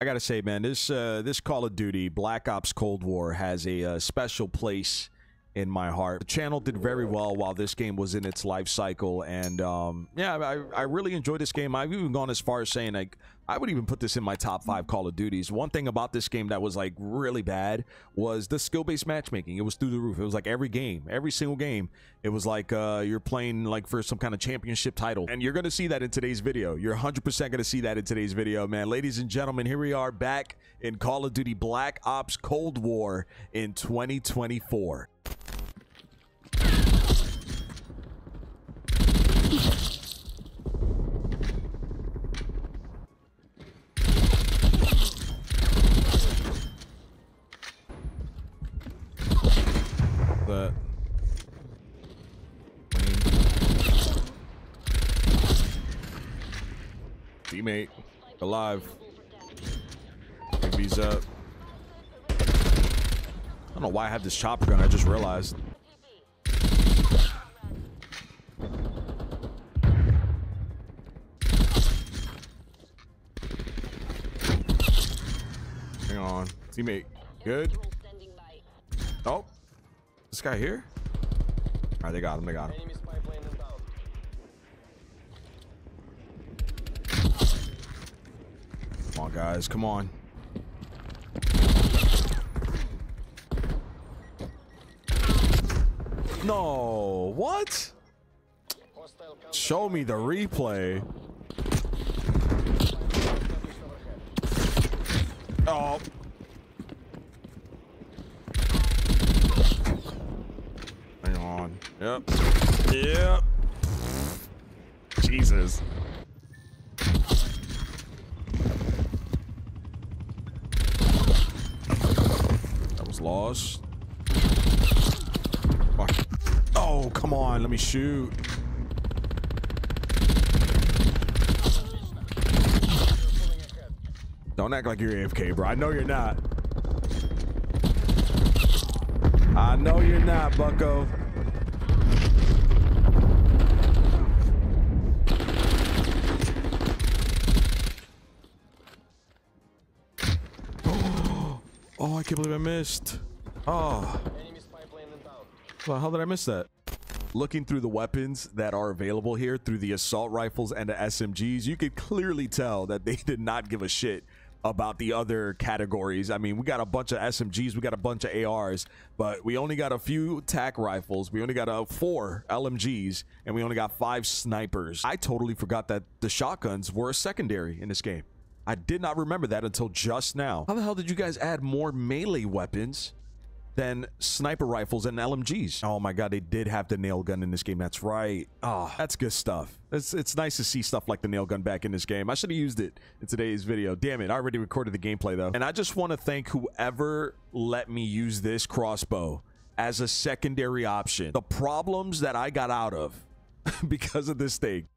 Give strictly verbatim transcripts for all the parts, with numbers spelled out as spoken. I gotta say, man, this uh, this Call of Duty Black Ops Cold War has a uh, special place in my heart. The channel did very well while this game was in its life cycle, and um, yeah, I, I really enjoyed this game. I've even gone as far as saying, like, I would even put this in my top five Call of Duties. One thing about this game that was, like, really bad was the skill-based matchmaking. It was through the roof. It was, like, every game, every single game, it was like uh, you're playing, like, for some kind of championship title. And you're going to see that in today's video. You're one hundred percent going to see that in today's video, man. Ladies and gentlemen, here we are back in Call of Duty Black Ops Cold War in twenty twenty-four. That. Teammate alive. He's up. I don't know why I have this chopper gun. I just realized. Hang on, teammate. Good. Nope. This guy here? Alright, they got him, they got him. Come on, guys, come on. No, what? Show me the replay. Oh. Yep. Yep. Jesus. That was lost. Oh, come on. Let me shoot. Don't act like you're A F K, bro. I know you're not. I know you're not, bucko. Oh, I can't believe I missed. Oh. Well, how did I miss that? Looking through the weapons that are available here, through the assault rifles and the S M Gs, you could clearly tell that they did not give a shit about the other categories. I mean, we got a bunch of S M Gs, we got a bunch of A Rs, but we only got a few tac rifles, we only got uh, four L M Gs, and we only got five snipers. I totally forgot that the shotguns were a secondary in this game. I did not remember that until just now. How the hell did you guys add more melee weapons than sniper rifles and L M Gs? Oh my God, they did have the nail gun in this game. That's right. Oh, that's good stuff. It's, it's nice to see stuff like the nail gun back in this game. I should have used it in today's video. Damn it, I already recorded the gameplay though. And I just want to thank whoever let me use this crossbow as a secondary option. The problems that I got out of because of this thing.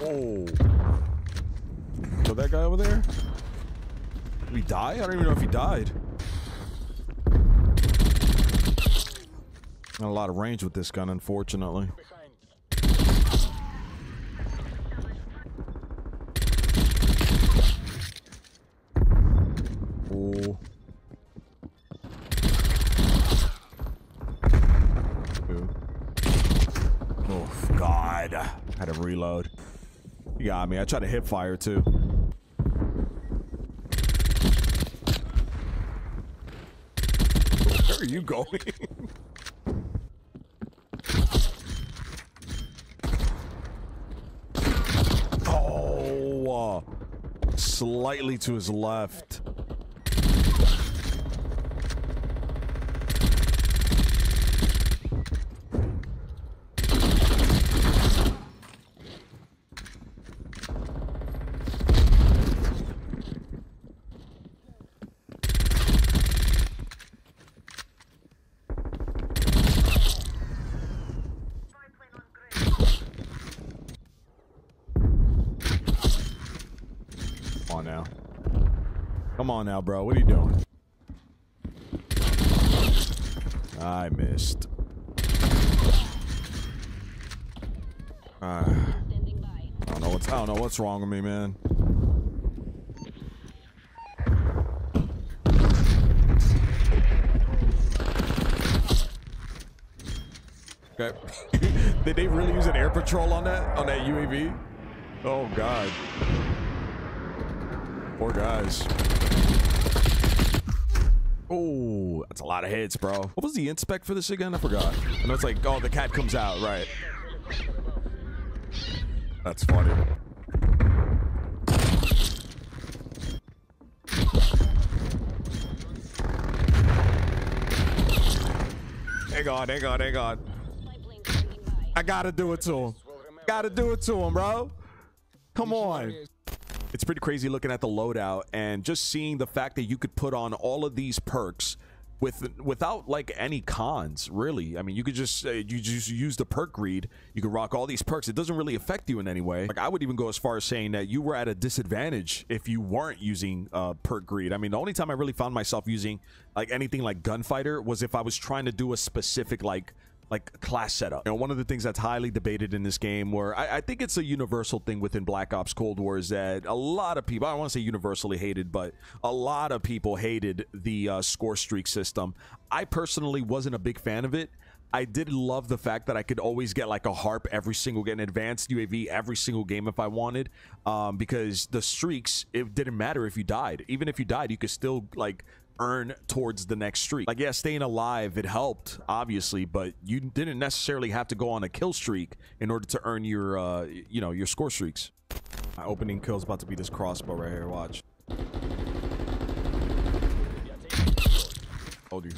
Oh. So that guy over there? Did he die? I don't even know if he died. Not a lot of range with this gun, unfortunately. Oh. Oh, God. I had to reload. You got me. I try to hip fire too. Where are you going? Oh, uh, slightly to his left. Come on now. Come on now, bro. What are you doing? I missed. Uh, I don't know what's I don't know what's wrong with me, man. Okay. Did they really use an air patrol on that on that U A V? Oh God. Poor guys. Oh, that's a lot of hits, bro. What was the inspect for this again? I forgot. I know it's like, oh, the cat comes out, right? That's funny. Hang on, hang on, hang on. I gotta do it to him. Gotta do it to him, bro. Come on. It's pretty crazy looking at the loadout and just seeing the fact that you could put on all of these perks with without like any cons, really. I mean, you could just uh, you just use the perk greed. You could rock all these perks. It doesn't really affect you in any way. Like I would even go as far as saying that you were at a disadvantage if you weren't using uh, perk greed. I mean, the only time I really found myself using like anything like gunfighter was if I was trying to do a specific like. like class setup. You know, one of the things that's highly debated in this game, where I, I think it's a universal thing within Black Ops Cold War, is that a lot of people, I don't want to say universally hated, but a lot of people hated the uh, score streak system. I personally wasn't a big fan of it. I did love the fact that I could always get like a harp every single game, an advanced U A V every single game if I wanted, um, because the streaks, it didn't matter if you died. Even if you died, you could still like earn towards the next streak. Like, yeah, staying alive, it helped obviously, but you didn't necessarily have to go on a kill streak in order to earn your uh you know, your score streaks. My opening kill is about to be this crossbow right here. Watch. Oh dude,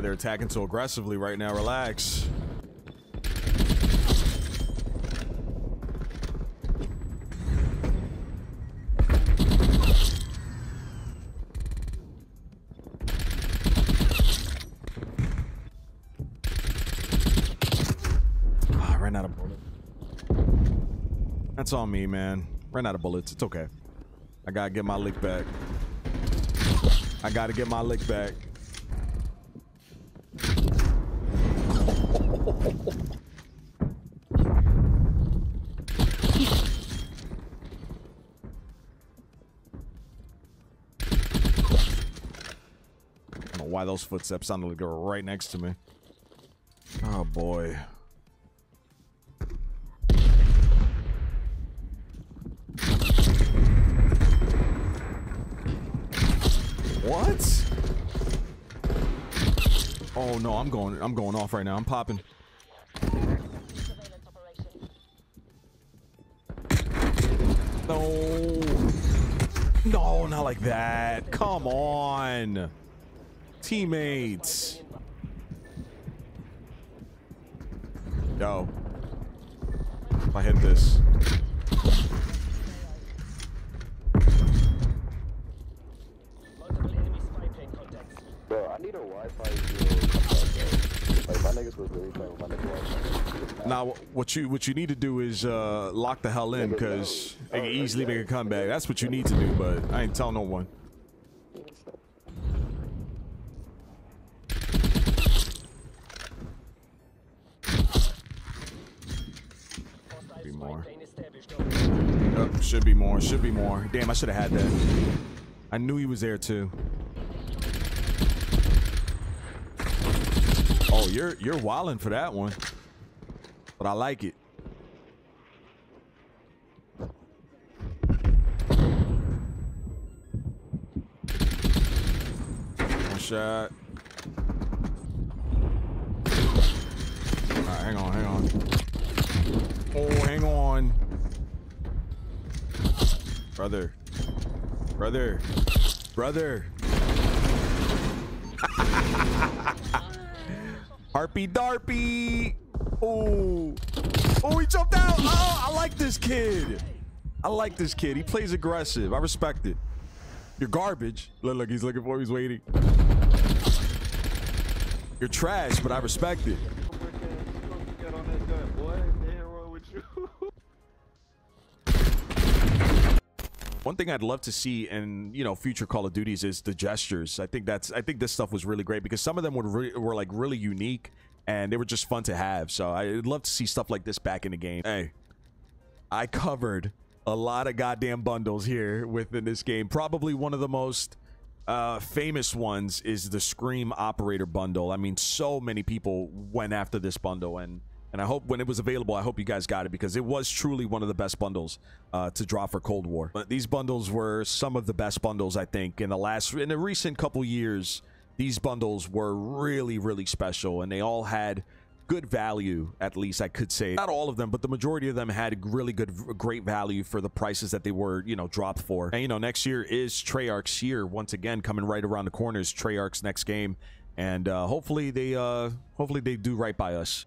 they're attacking so aggressively right now. Relax. Ah, ran out of bullets. That's on me, man. Ran out of bullets. It's okay. I gotta get my lick back. I gotta get my lick back. Why those footsteps sounded like they were right next to me. Oh boy. What? Oh no, I'm going I'm going off right now. I'm popping. No. No, not like that. Come on. Teammates. Yo. If I hit this. Bro, I need a Wi-Fi to like my niggas was really playing with my niggas. Now what you what you need to do is uh lock the hell in, because they can easily make a comeback. That's what you need to do, but I ain't telling no one. More. Oh, should be more. Should be more. Damn, I should have had that. I knew he was there too. Oh, you're you're wildin' for that one, but I like it. One shot. All right, hang on, hang on. Oh, hang on. Brother. Brother. Brother. Harpy Darpy. Oh. Oh, he jumped out. Oh, I like this kid. I like this kid. He plays aggressive. I respect it. You're garbage. Look, look, he's looking for him. He's waiting. You're trash, but I respect it. One thing I'd love to see in, you know, future Call of Duties is the gestures. I think that's, I think this stuff was really great because some of them were re were like really unique and they were just fun to have. So I'd love to see stuff like this back in the game. Hey, I covered a lot of goddamn bundles here within this game. Probably one of the most uh, famous ones is the Scream Operator bundle. I mean, so many people went after this bundle, and and I hope when it was available, I hope you guys got it because it was truly one of the best bundles uh, to drop for Cold War. But these bundles were some of the best bundles, I think, in the last, in the recent couple years. These bundles were really, really special, and they all had good value, at least I could say. Not all of them, but the majority of them had really good, great value for the prices that they were, you know, dropped for. And, you know, next year is Treyarch's year. Once again, coming right around the corner is Treyarch's next game. And uh, hopefully they, uh, hopefully they do right by us.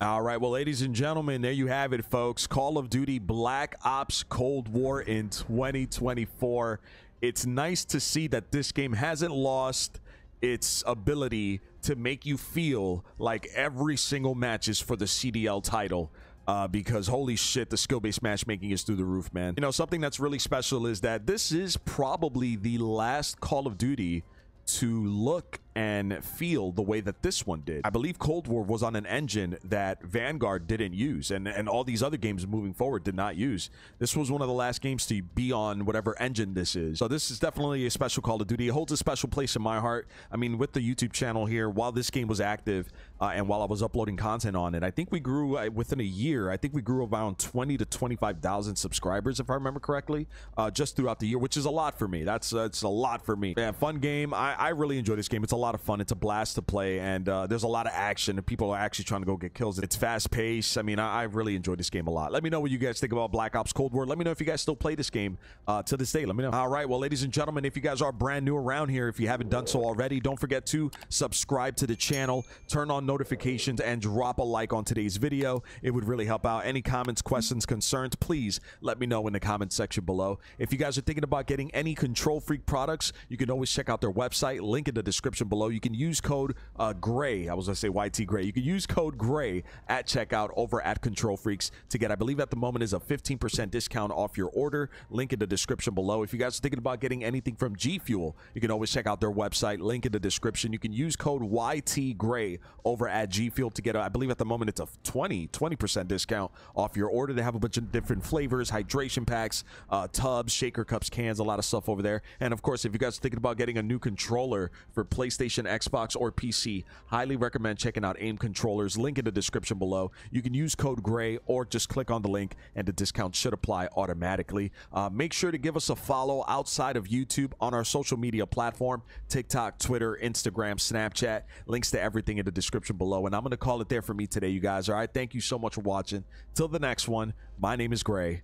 All right, well, ladies and gentlemen, there you have it, folks. Call of Duty Black Ops Cold War in twenty twenty-four. It's nice to see that this game hasn't lost its ability to make you feel like every single match is for the C D L title. Uh, because holy shit, the skill-based matchmaking is through the roof, man. You know, something that's really special is that this is probably the last Call of Duty to look and feel the way that this one did. I believe Cold War was on an engine that Vanguard didn't use, and, and all these other games moving forward did not use. This was one of the last games to be on whatever engine this is. So this is definitely a special Call of Duty. It holds a special place in my heart. I mean, with the YouTube channel here, while this game was active uh, and while I was uploading content on it, I think we grew, uh, within a year, I think we grew around twenty to twenty-five thousand subscribers, if I remember correctly, uh, just throughout the year, which is a lot for me. That's uh, it's a lot for me. Man, fun game. I, I really enjoy this game. It's a lot of fun. It's a blast to play, and uh, there's a lot of action, and people are actually trying to go get kills. It's fast paced. I mean, I, I really enjoyed this game a lot. Let me know what you guys think about Black Ops Cold War. Let me know if you guys still play this game uh, to this day. Let me know. All right, well, ladies and gentlemen, if you guys are brand new around here, if you haven't done so already, don't forget to subscribe to the channel, turn on notifications, and drop a like on today's video. It would really help out. Any comments, questions, concerns, please let me know in the comment section below. If you guys are thinking about getting any Control Freak products, you can always check out their website, link in the description below. You can use code uh, GRAY. I was going to say Y T GRAY. You can use code GRAY at checkout over at Control Freaks to get, I believe at the moment is a fifteen percent discount off your order. Link in the description below. If you guys are thinking about getting anything from G Fuel, you can always check out their website. Link in the description. You can use code Y T GRAY over at G Fuel to get, a, I believe at the moment it's a twenty percent discount off your order. They have a bunch of different flavors, hydration packs, uh, tubs, shaker cups, cans, a lot of stuff over there. And of course, if you guys are thinking about getting a new controller for PlayStation, Xbox, or P C, highly recommend checking out AIM Controllers. Link in the description below. You can use code GRAY or just click on the link and the discount should apply automatically. Uh, make sure to give us a follow outside of YouTube on our social media platform, TikTok, Twitter, Instagram, Snapchat. Links to everything in the description below. And I'm going to call it there for me today, you guys. All right, thank you so much for watching. Till the next one, my name is GRAY.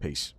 Peace.